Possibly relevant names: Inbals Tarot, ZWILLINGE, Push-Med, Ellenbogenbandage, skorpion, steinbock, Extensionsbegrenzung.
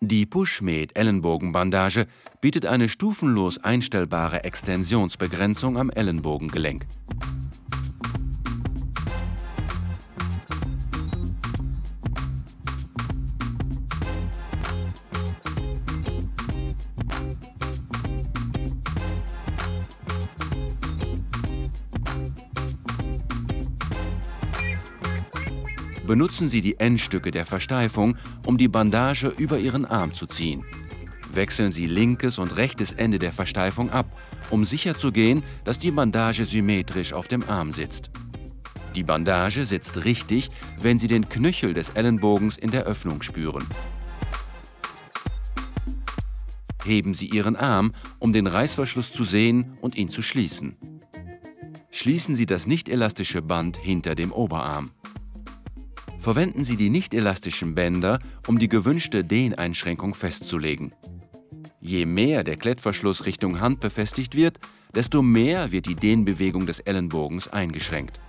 Die Push-Med Ellenbogenbandage bietet eine stufenlos einstellbare Extensionsbegrenzung am Ellenbogengelenk. Benutzen Sie die Endstücke der Versteifung, um die Bandage über Ihren Arm zu ziehen. Wechseln Sie linkes und rechtes Ende der Versteifung ab, um sicherzugehen, dass die Bandage symmetrisch auf dem Arm sitzt. Die Bandage sitzt richtig, wenn Sie den Knöchel des Ellenbogens in der Öffnung spüren. Heben Sie Ihren Arm, um den Reißverschluss zu sehen und ihn zu schließen. Schließen Sie das nicht elastische Band hinter dem Oberarm. Verwenden Sie die nicht elastischen Bänder, um die gewünschte Dehneinschränkung festzulegen. Je mehr der Klettverschluss Richtung Hand befestigt wird, desto mehr wird die Dehnbewegung des Ellenbogens eingeschränkt.